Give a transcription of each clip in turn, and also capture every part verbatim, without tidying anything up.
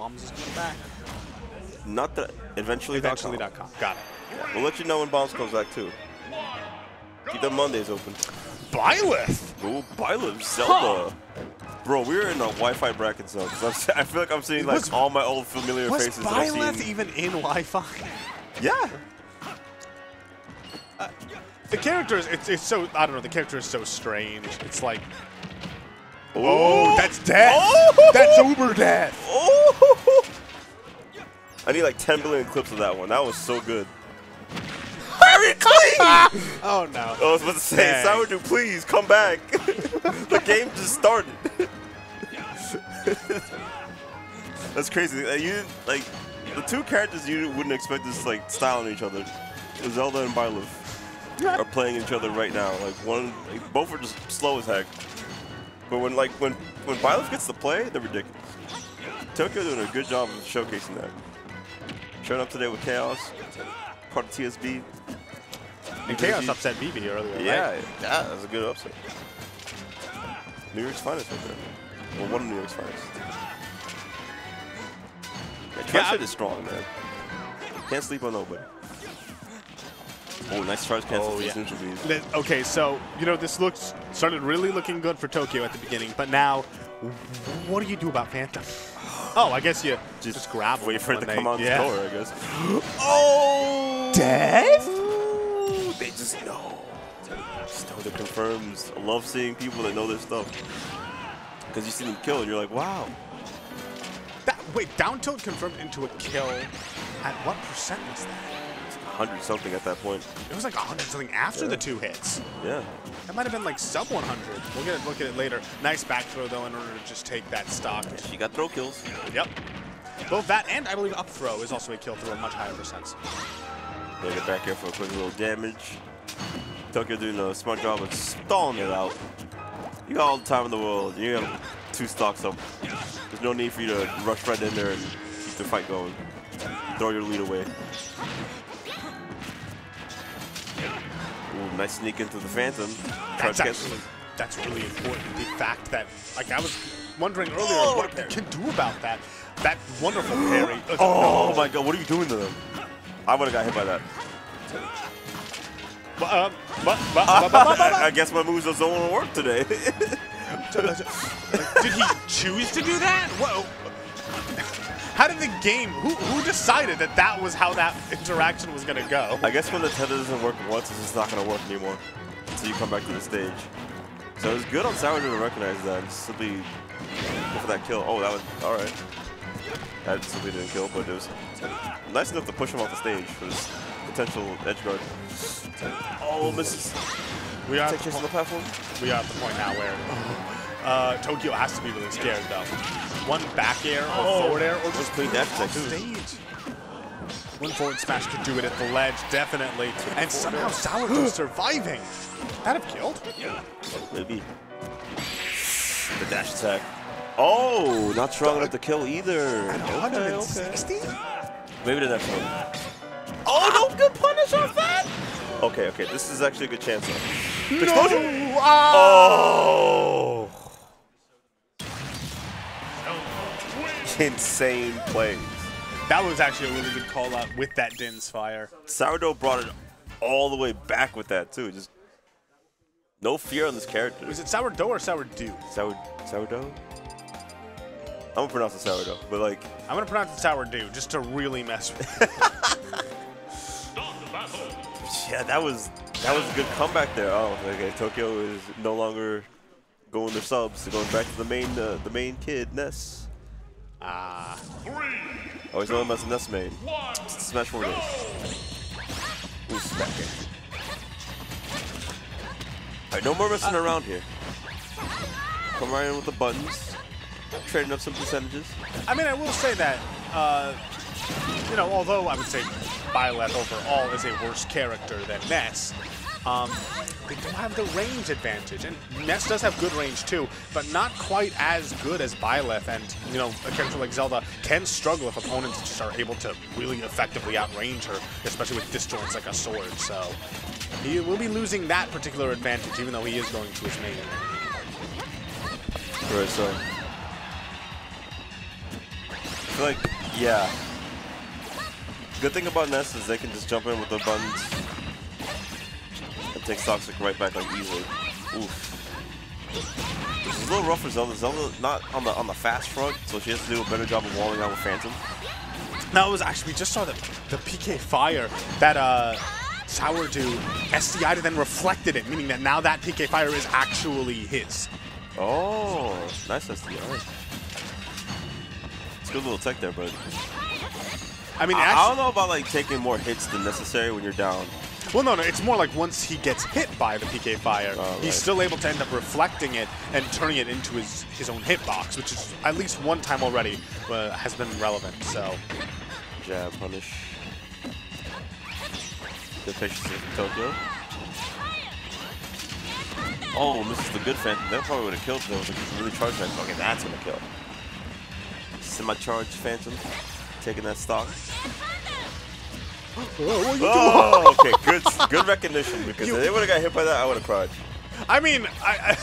comms is coming back. Not the eventually. Eventually. Dot com. Got it. Yeah. We'll let you know when bombs comes back too. Keep the Mondays open. Byleth. Oh, Byleth, Zelda. Huh. Bro, we were in a Wi-Fi bracket zone. Cause I feel like I'm seeing like was, all my old familiar was faces. Was Byleth even in Wi-Fi? Yeah. Uh, the character is it's, it's so I don't know. The character is so strange. It's like. Ooh. Oh, that's death. Oh. That's uber death. Oh. I need like ten billion clips of that one. That was so good. Very clean. Oh no. I was about to say, SaurDeux, please come back. The game just started. That's crazy. Like, you like the two characters you wouldn't expect this like style on each other. Zelda and Byleth are playing each other right now. Like one, like, both are just slow as heck. But when like when when Byleth gets to play, they're ridiculous. Tokyo doing a good job of showcasing that. Showing up today with Chaos, part of T S B. And Chaos upset B B earlier, yeah, right? Yeah, that was a good upset. New York's finest right there. Well, one of New York's finest. Yeah, Tri-Shit is strong, man. Can't sleep on nobody. Oh, nice charge cancel. Oh, yeah. Okay, so, you know, this looks started really looking good for Tokyo at the beginning, but now, what do you do about Phantom? Oh, I guess you just, just grab wait for it to come on yeah. the door, I guess. Oh! Death? Ooh, they just know. Stoner confirms. I love seeing people that know their stuff. Because you see them kill and you're like, wow. That, wait, down tilt confirmed into a kill. At what percent was that? one hundred something at that point. It was like one hundred something after yeah. the two hits. Yeah. That might have been like sub one hundred. We'll get a look at it later. Nice back throw, though, in order to just take that stock. She got throw kills. Yep. Both that and, I believe, up throw is also a kill throw, a much higher percent. They get back here for a quick little damage. Tokyo doing a smart job of stalling it out. You got all the time in the world. You got two stocks up. There's no need for you to rush right in there and keep the fight going. Throw your lead away. Ooh, nice sneak into the Phantom. That's actually, that's really important. The fact that, like, I was wondering earlier oh, what you can do about that. That wonderful parry. Oh, oh, oh my God, what are you doing to them? I would have got hit by that. Uh, but, but, uh, but, but, but, I guess my moves are so on work today. Did he choose to do that? Whoa. How did the game, who, who decided that that was how that interaction was going to go? I guess when the tether doesn't work once, it's just not going to work anymore until you come back to the stage. So it was good on SaurDeux to recognize that and simply go for that kill. Oh, that was, all right. That simply didn't kill, but it was nice enough to push him off the stage for this potential edge guard. Oh, misses. We are, Take the, on the platform. We are at the point now where... Uh, Tokyo has to be really scared, though. One back air or oh. forward air, or just clean that stage. One forward smash could do it at the ledge, definitely. And somehow SaurDeux surviving. That have killed? Yeah. Maybe. The dash attack. Oh, not strong enough to kill either. At one sixty? Okay, okay. Maybe to that one. Oh, no, good punish off that! Okay, okay, this is actually a good chance. No. Explosion! Oh! oh. Insane plays. That was actually a really good call out with that Din's fire. SaurDeux brought it all the way back with that too. Just no fear on this character. Was it SaurDeux or SaurDeux? Sour SaurDeux? I'm gonna pronounce it SaurDeux, but like I'm gonna pronounce it SaurDeux just to really mess with it. Yeah, that was that was a good comeback there. Oh, okay. Tokyo is no longer going to subs, they're going back to the main uh, the main kid, Ness. Ah. Three, oh, he's only messing this main. One, smash four days. Ooh, smack it. Alright, no more messing uh, around here. Come right in with the buttons. Trading up some percentages. I mean, I will say that, uh, you know, although I would say Byleth overall is a worse character than Ness, um, they don't have the range advantage, and Ness does have good range too, but not quite as good as Byleth, and, you know, a character like Zelda can struggle if opponents just are able to really effectively outrange her, especially with disjoints like a sword, so he will be losing that particular advantage, even though he is going to his main. Right, so. feel like, yeah. Good thing about Ness is they can just jump in with their buttons and take Toxic right back like easily. Oof. Which is a little rough for Zelda. Zelda not on the on the fast front, so she has to do a better job of walling out with Phantom. Now it was actually we just saw the the P K Fire that uh SaurDeux S D I'd and then reflected it, meaning that now that P K Fire is actually his. Oh, nice S D I. It's a good little tech there, but I mean, I, actually, I don't know about like taking more hits than necessary when you're down. Well, no, no, it's more like once he gets hit by the P K Fire, oh, right. He's still able to end up reflecting it and turning it into his, his own hitbox, which is at least one time already uh, has been relevant, so. Jab punish. Good patience in Tokyo. Oh, misses the good Phantom. That probably would have killed though, because he's really charged Phantom. Okay, that's going to kill. Semi-charged Phantom, taking that stock. Whoa, oh, okay, good, good recognition, because you, if they would have got hit by that, I would have cried. I mean, I, I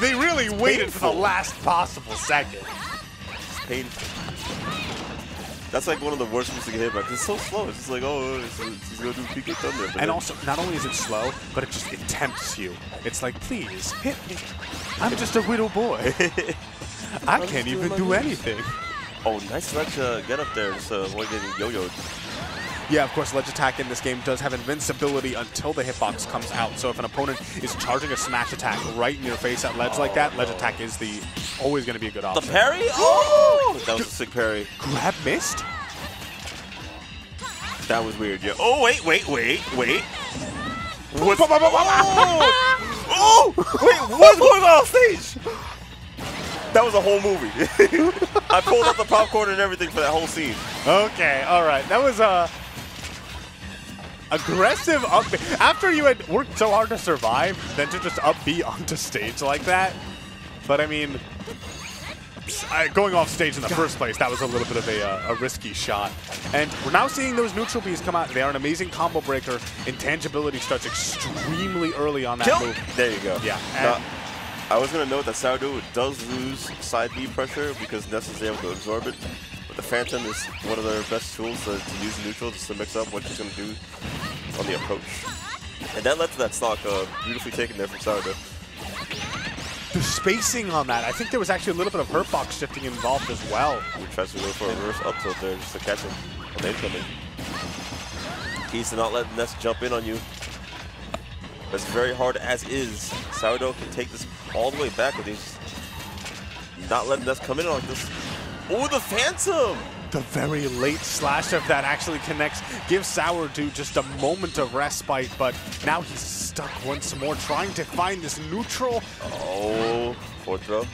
they really it's waited painful. for the last possible second. It's painful. That's like one of the worst moves to get hit by, because it's so slow. It's just like, oh, it's, it's going to do P K Thunder. And then, also, not only is it slow, but it just it tempts you. It's like, please, hit me. I'm just a widow boy. I can't even do anything. Oh, nice ledge uh, get up there, so avoid getting yo-yoed. Yeah, of course, ledge attack in this game does have invincibility until the hitbox comes out. So if an opponent is charging a smash attack right in your face at ledge oh, like that, ledge no. attack is the always going to be a good option. The parry? Oh! That was a sick parry. Grab missed? That was weird, yeah. Oh, wait, wait, wait, wait. What's oh! oh! Wait, what's going on stage? That was a whole movie. I pulled up the popcorn and everything for that whole scene. Okay, all right. That was a... Uh, aggressive up B. After you had worked so hard to survive, then to just up B onto stage like that. But I mean, going off stage in the first place, that was a little bit of a, uh, a risky shot. And we're now seeing those neutral Bs come out. They are an amazing combo breaker. Intangibility starts extremely early on that Kill. move. There you go. Yeah. And now, I was going to note that SaurDeux does lose side B pressure because Ness is able to absorb it. But the Phantom is one of their best tools to, to use neutral just to mix up what she's going to do on the approach. And that led to that stock uh, beautifully taken there from SaurDeux. The spacing on that, I think there was actually a little bit of hurt box shifting involved as well. He tries to go for a reverse up tilt there just to catch him on the incoming. Keys to not let Ness jump in on you. That's very hard as is. SaurDeux can take this all the way back with these. Not letting Ness come in like this. Oh, the Phantom! The very late slash of that actually connects, gives SaurDeux just a moment of respite, but now he's stuck once more trying to find this neutral. Oh, fourth throw.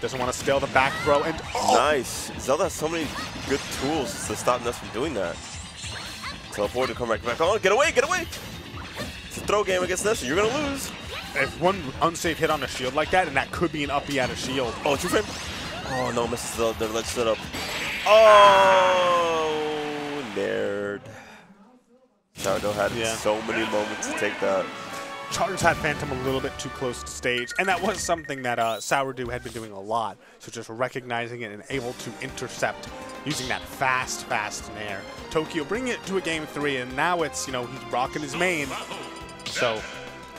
Doesn't want to scale the back throw, and oh! Nice. Zelda has so many good tools to stop Ness from doing that. Teleport to come right back. Oh, get away, get away! It's a throw game against Ness, you're gonna lose. If one unsafe hit on a shield like that, and that could be an up B out of shield. Oh, two frame. Oh, no, misses the, the ledge setup. Oh, nerd. SaurDeux had yeah. so many moments to take that. Chargers had Phantom a little bit too close to stage, and that was something that uh, SaurDeux had been doing a lot. So just recognizing it and able to intercept using that fast, fast nair. Tokyo bringing it to a game three, and now it's, you know, he's rocking his main. So...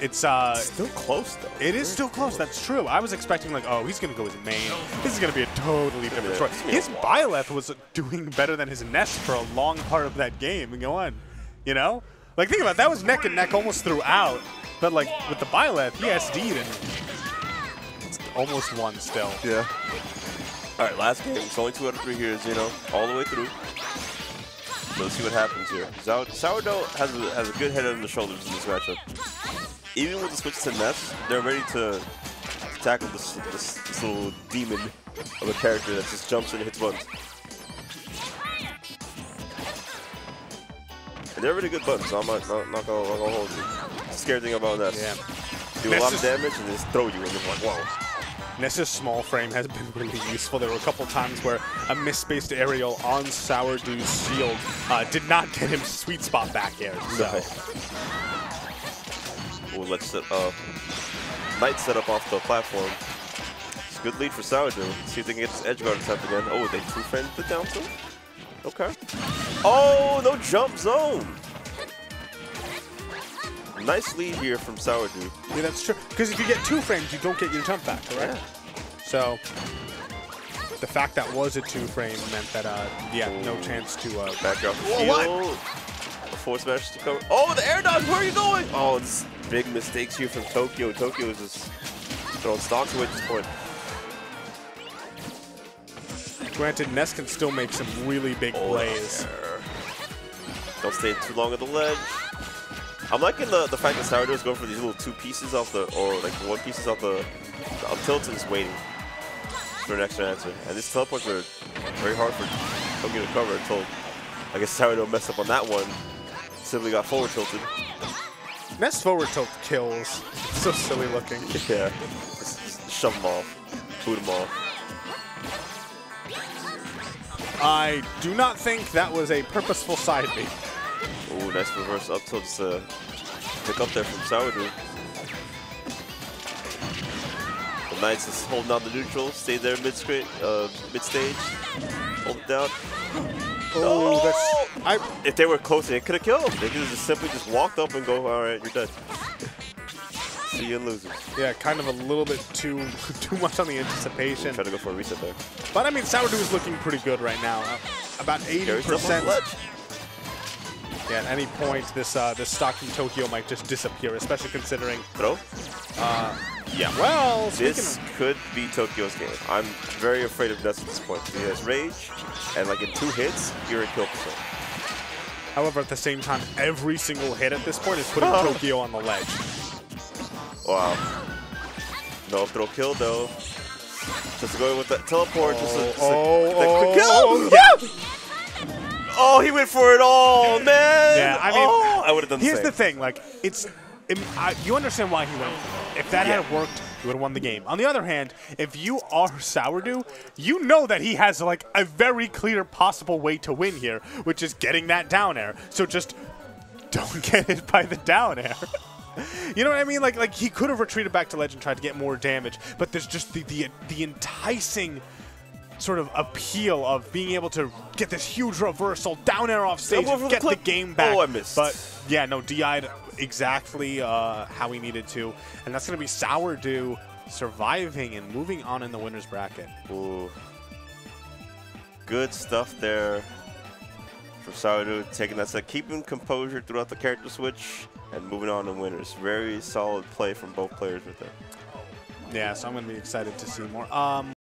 It's, uh, it's still close, though. It is still close. That's true. I was expecting, like, oh, he's going to go his main. This is going to be a totally different choice. His Byleth was doing better than his Ness for a long part of that game. And go on, you know? Like, think about it. That was neck and neck almost throughout. But, like, with the Byleth, he S D'd and it's almost won still. Yeah. All right, last game. It's only two out of three here, you know, all the way through. So let's see what happens here. SaurDeux has a, has a good head on the shoulders in this matchup. Even with the switch to Ness, they're ready to tackle this, this, this little demon of a character that just jumps in and hits buttons. And they're really good buttons, so I'm not, not, not gonna, gonna hold you. The scary thing about Ness. Yeah. Do Ness a lot of damage and just throw you and you're like, whoa. Ness's small frame has been really useful. There were a couple times where a misspaced aerial on SaurDeux's shield uh, did not get him sweet spot back air. So. Okay. Ooh, let's set up. Knight set up off the platform. Good lead for SaurDeux. See if they can get this edge guard attempt again. Oh, they two-framed the down tilt? Okay. Oh, no jump zone! Nice lead here from SaurDeux. Yeah, that's true. Because if you get two frames, you don't get your jump back, correct? Yeah. So, the fact that was a two frame meant that, uh, yeah, Ooh. no chance to uh, back up. Whoa, what? A force smash to cover. Oh, the air dodge! Where are you going? Oh, it's big mistakes here from Tokyo. Tokyo is just throwing stocks away at this point. Granted, Ness can still make some really big oh, plays. There. Don't stay too long at the ledge. I'm liking the, the fact that SaurDeux is going for these little two pieces off the, or like one pieces off the, the up tilt and just waiting for an extra answer. And these teleports are very hard for Tokyo to cover until, I guess, SaurDeux messed up on that one. Simply got forward tilted. Ness forward tilt kills. It's so silly looking. Yeah. Just, just shove them off. Boot them off. I do not think that was a purposeful side beat. Ooh, nice reverse up tilt just to pick up there from SaurDeux. The Knights is holding down the neutral, stay there mid-stage, uh, mid hold it down. Oh, oh! That's, I, if they were closer, it could have killed. They could have just simply just walked up and go, alright, you're done. See you in losers. Yeah, kind of a little bit too too much on the anticipation. Ooh, try to go for a reset there. But I mean, SaurDeux is looking pretty good right now. Uh, about eighty percent. Yeah, at any point, this uh, this stock from Tokyo might just disappear, especially considering. Throw? Uh, yeah. Well, this of... could be Tokyo's game. I'm very afraid of Ness at this point. He has rage, and like in two hits, you're a kill percent. However, at the same time, every single hit at this point is putting oh. Tokyo on the ledge. Wow. No throw kill though. Just going with that teleport. Oh, just a, just oh, a, oh, kill. Oh, yeah. Oh, he went for it all, man! Yeah, I mean, oh, I would have done the same. Here's the thing, like, it's, it, I, you understand why he went for it. If that yeah. had worked, you would have won the game. On the other hand, if you are SaurDeux, you know that he has, like, a very clear possible way to win here, which is getting that down air. So just don't get hit by the down air. You know what I mean? Like, like he could have retreated back to ledge and tried to get more damage, but there's just the, the, the enticing sort of appeal of being able to get this huge reversal, down air off stage, and get the game back. Oh, I missed. But yeah, no, D I'd exactly uh, how he needed to. And that's going to be SaurDeux surviving and moving on in the winner's bracket. Ooh. Good stuff there for SaurDeux, taking that set, keeping composure throughout the character switch, and moving on to winners. Very solid play from both players with it. Yeah, so I'm going to be excited to see more. Um,